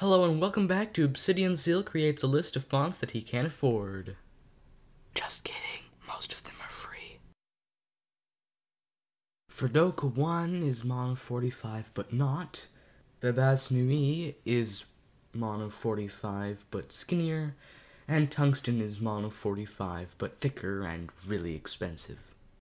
Hello and welcome back to Obsidian Zeal creates a list of fonts that he can't afford. Just kidding, most of them are free. Fredoka One is mono 45 but not. Bebas Neue is mono 45 but skinnier. And Tungsten is mono 45 but thicker and really expensive.